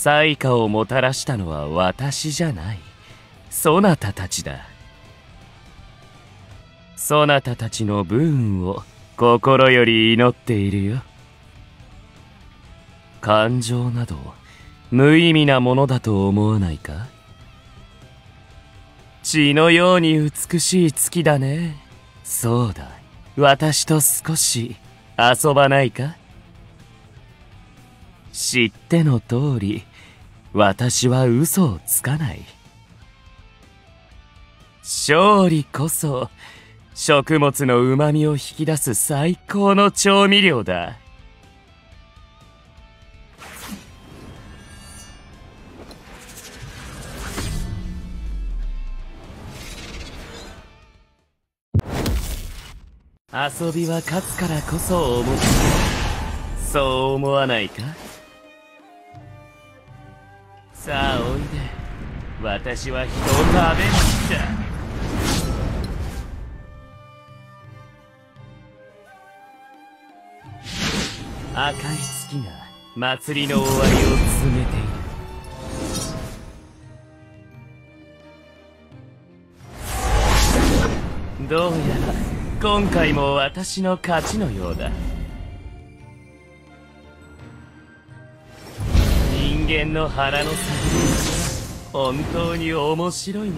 災禍をもたらしたのは私じゃない。そなたたちだ。そなたたちの分を心より祈っているよ。感情など無意味なものだと思わないか？血のように美しい月だね。そうだ、私と少し遊ばないか？知っての通り、私は嘘をつかない。勝利こそ食物のうまみを引き出す最高の調味料だ。遊びは勝つからこそ面白い。そう思わないか？さあおいで。私は人を食べに来た。赤い月が祭りの終わりを告げている。どうやら今回も私の勝ちのようだ。人間の腹の先、本当に面白いね。